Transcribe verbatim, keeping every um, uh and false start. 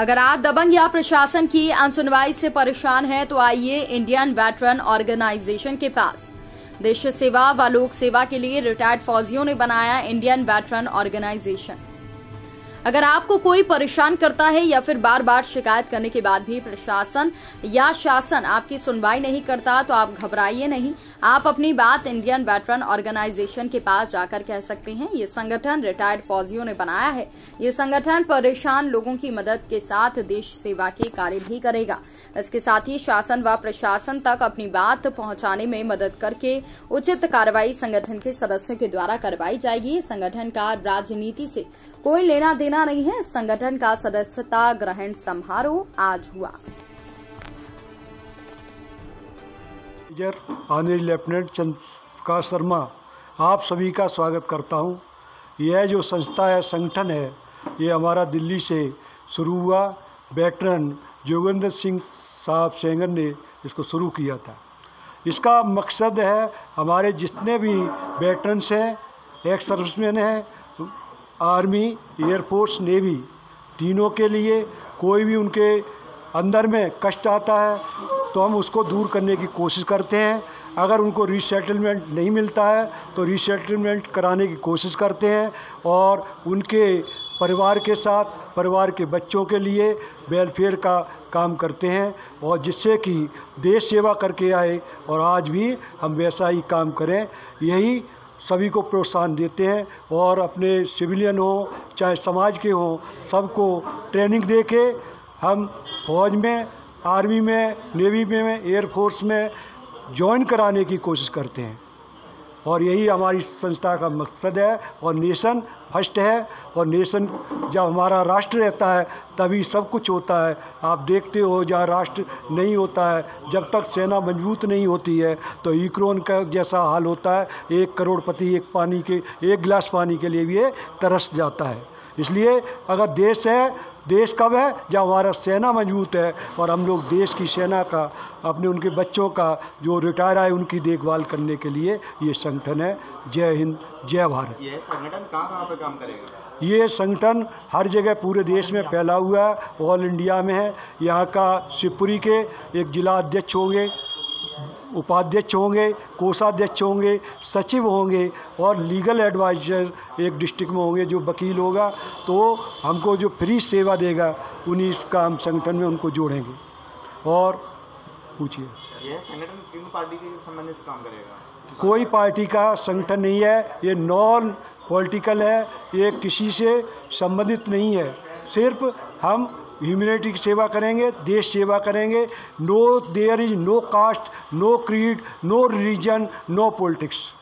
अगर आप दबंग या प्रशासन की अनसुनवाई से परेशान हैं तो आइए इंडियन वेटरन ऑर्गेनाइजेशन के पास। देश सेवा व लोक सेवा के लिए रिटायर्ड फौजियों ने बनाया इंडियन वेटरन ऑर्गेनाइजेशन। अगर आपको कोई परेशान करता है या फिर बार बार शिकायत करने के बाद भी प्रशासन या शासन आपकी सुनवाई नहीं करता तो आप घबराइए नहीं, आप अपनी बात इंडियन वेटरन ऑर्गेनाइजेशन के पास जाकर कह सकते हैं। ये संगठन रिटायर्ड फौजियों ने बनाया है। ये संगठन परेशान लोगों की मदद के साथ देश सेवा के कार्य भी करेगा। इसके साथ ही शासन व प्रशासन तक अपनी बात पहुंचाने में मदद करके उचित कार्रवाई संगठन के सदस्यों के द्वारा करवाई जाएगी। संगठन का राजनीति से कोई लेना देना नहीं है। संगठन का सदस्यता ग्रहण समारोह आज हुआ। ऑनरेबल लेफ्टिनेंट प्रकाश शर्मा आप सभी का स्वागत करता हूँ। यह जो संस्था है, संगठन है, ये हमारा दिल्ली से शुरू हुआ। वेटरन जोगिंदर सिंह साहब सेंगर ने इसको शुरू किया था। इसका मकसद है हमारे जितने भी वेटरन्स हैं, एक्स सर्विसमैन हैं, आर्मी, एयरफोर्स, नेवी, तीनों के लिए कोई भी उनके अंदर में कष्ट आता है तो हम उसको दूर करने की कोशिश करते हैं। अगर उनको रीसेटलमेंट नहीं मिलता है तो रीसेटलमेंट कराने की कोशिश करते हैं और उनके परिवार के साथ, परिवार के बच्चों के लिए वेलफेयर का काम करते हैं, और जिससे कि देश सेवा करके आए और आज भी हम वैसा ही काम करें। यही सभी को प्रोत्साहन देते हैं और अपने सिविलियन हो चाहे समाज के हों, सबको ट्रेनिंग दे के हम फौज में, आर्मी में, नेवी में, एयरफोर्स में ज्वाइन कराने की कोशिश करते हैं। और यही हमारी संस्था का मकसद है। और नेशन फर्स्ट है, और नेशन जब हमारा राष्ट्र रहता है तभी सब कुछ होता है। आप देखते हो जहाँ राष्ट्र नहीं होता है, जब तक सेना मजबूत नहीं होती है तो यूक्रेन का जैसा हाल होता है। एक करोड़पति एक पानी के एक गिलास पानी के लिए भी ये तरस जाता है। इसलिए अगर देश है, देश कब है, जब हमारा सेना मजबूत है और हम लोग देश की सेना का, अपने उनके बच्चों का जो रिटायर आए उनकी देखभाल करने के लिए ये संगठन है। जय हिंद, जय भारत। ये संगठन कहाँ कहाँ पे काम करेगा? ये संगठन हर जगह पूरे देश में फैला हुआ है, ऑल इंडिया में है। यहाँ का शिवपुरी के एक जिला अध्यक्ष होंगे, उपाध्यक्ष होंगे, कोषाध्यक्ष होंगे, सचिव होंगे और लीगल एडवाइजर एक डिस्ट्रिक्ट में होंगे जो वकील होगा। तो हमको जो फ्री सेवा देगा उन्हीं काम संगठन में उनको जोड़ेंगे। और पूछिए यह संगठन किन पार्टी के संबंधित काम करेगा? कोई पार्टी का संगठन नहीं है, ये नॉन पॉलिटिकल है, ये किसी से संबंधित नहीं है। सिर्फ हम ह्यूमैनिटी की सेवा करेंगे, देश सेवा करेंगे। No there is no caste, no creed, no religion, no politics.